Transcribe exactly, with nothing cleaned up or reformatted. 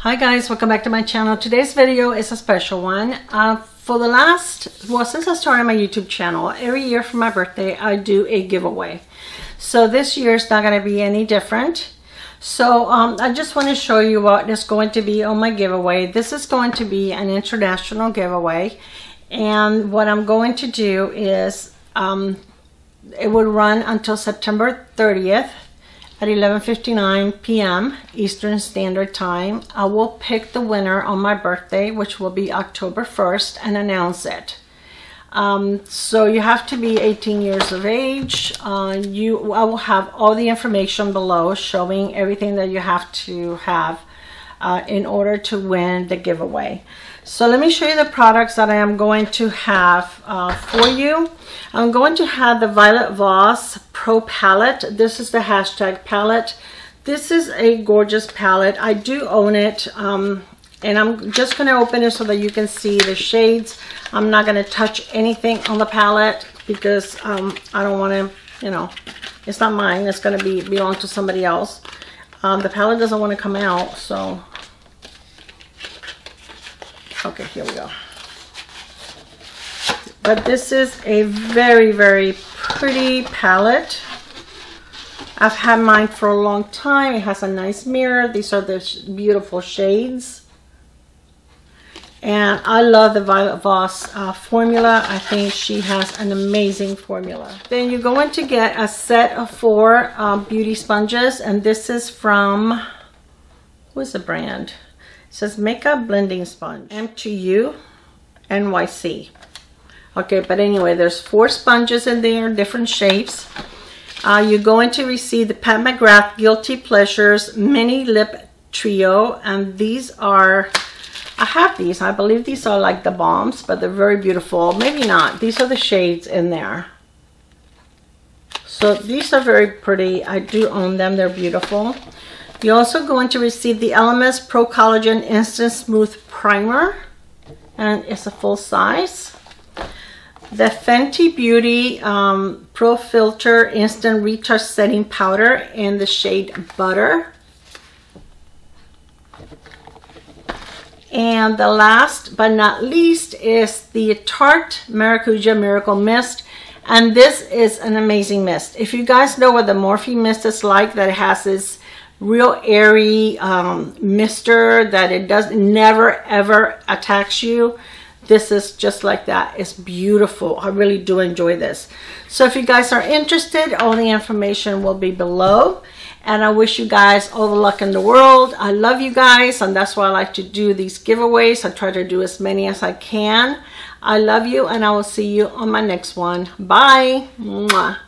Hi guys, welcome back to my channel. Today's video is a special one. Uh, for the last, well, since I started my YouTube channel, every year for my birthday, I do a giveaway. So this year is not going to be any different. So um, I just want to show you what is going to be on my giveaway. This is going to be an international giveaway. And what I'm going to do is, um, it will run until September thirtieth. At eleven fifty-nine p m Eastern Standard Time. I will pick the winner on my birthday, which will be October first, and announce it. Um, so you have to be eighteen years of age. Uh, you, I will have all the information below showing everything that you have to have uh, in order to win the giveaway. So let me show you the products that I am going to have uh, for you. I'm going to have the Violet Voss Pro Palette. This is the hashtag palette. This is a gorgeous palette. I do own it. Um, and I'm just going to open it so that you can see the shades. I'm not going to touch anything on the palette because um, I don't want to, you know, it's not mine. It's going to be belong to somebody else. Um, the palette doesn't want to come out, so... Okay, here we go. But this is a very, very pretty palette. I've had mine for a long time. It has a nice mirror. These are the sh beautiful shades. And I love the Violet Voss uh, formula. I think she has an amazing formula. Then you're going to get a set of four um, beauty sponges. And this is from, what's the brand? It says makeup blending sponge, M two U N Y C. Okay, but anyway, there's four sponges in there, different shapes. Uh, you're going to receive the Pat McGrath Guilty Pleasures Mini Lip Trio, and these are, I have these, I believe these are like the bombs, but they're very beautiful. Maybe not. These are the shades in there. So these are very pretty. I do own them. They're beautiful. You're also going to receive the Elemis Pro Collagen Instant Smooth Primer, and it's a full size. The Fenty Beauty um, Pro Filter Instant Retouch Setting Powder in the shade Butter. And the last but not least is the Tarte Maracuja Miracle Mist. And this is an amazing mist. If you guys know what the Morphe mist is like, that it has this real airy um, mister that it does never ever attacks you. This is just like that. It's beautiful. I really do enjoy this. So if you guys are interested, all the information will be below. And I wish you guys all the luck in the world. I love you guys, and that's why I like to do these giveaways. I try to do as many as I can. I love you, and I will see you on my next one. Bye. Mwah.